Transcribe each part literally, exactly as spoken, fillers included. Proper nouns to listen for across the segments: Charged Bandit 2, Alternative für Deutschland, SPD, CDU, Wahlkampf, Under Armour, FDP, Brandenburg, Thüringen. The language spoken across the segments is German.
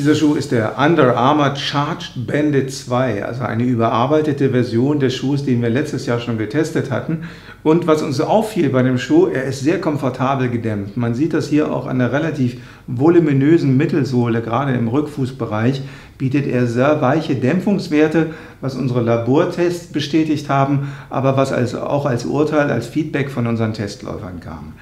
Dieser Schuh ist der Under Armour Charged Bandit zwei, also eine überarbeitete Version des Schuhs, den wir letztes Jahr schon getestet hatten. Und was uns auffiel bei dem Schuh, er ist sehr komfortabel gedämmt. Man sieht das hier auch an der relativ voluminösen Mittelsohle, gerade im Rückfußbereich, bietet er sehr weiche Dämpfungswerte, was unsere Labortests bestätigt haben, aber was als, auch als Urteil, als Feedback von unseren Testläufern kam.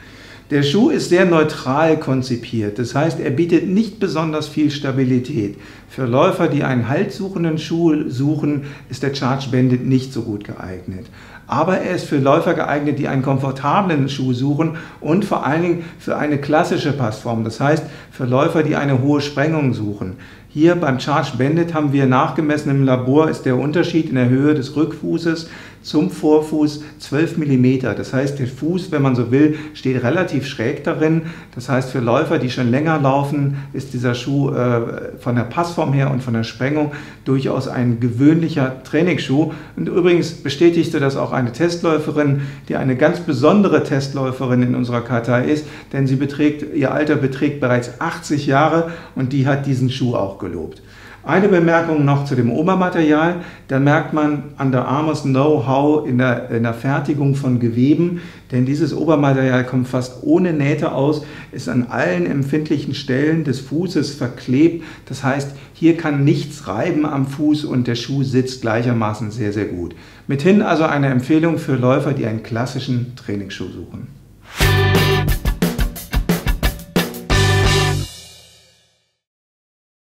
Der Schuh ist sehr neutral konzipiert, das heißt, er bietet nicht besonders viel Stabilität. Für Läufer, die einen haltsuchenden Schuh suchen, ist der Charged Bandit nicht so gut geeignet. Aber er ist für Läufer geeignet, die einen komfortablen Schuh suchen und vor allen Dingen für eine klassische Passform, das heißt, für Läufer, die eine hohe Sprengung suchen. Hier beim Charged Bandit haben wir nachgemessen im Labor, ist der Unterschied in der Höhe des Rückfußes zum Vorfuß zwölf Millimeter. Das heißt, der Fuß, wenn man so will, steht relativ schräg darin. Das heißt, für Läufer, die schon länger laufen, ist dieser Schuh äh, von der Passform her und von der Sprengung durchaus ein gewöhnlicher Trainingsschuh. Und übrigens bestätigte das auch eine Testläuferin, die eine ganz besondere Testläuferin in unserer Kartei ist, denn sie beträgt, ihr Alter beträgt bereits achtzig Jahre und die hat diesen Schuh auch gelobt. Eine Bemerkung noch zu dem Obermaterial, da merkt man Under Armours Know-how in der, in der Fertigung von Geweben, denn dieses Obermaterial kommt fast ohne Nähte aus, ist an allen empfindlichen Stellen des Fußes verklebt, das heißt, hier kann nichts reiben am Fuß und der Schuh sitzt gleichermaßen sehr, sehr gut. Mithin also eine Empfehlung für Läufer, die einen klassischen Trainingsschuh suchen.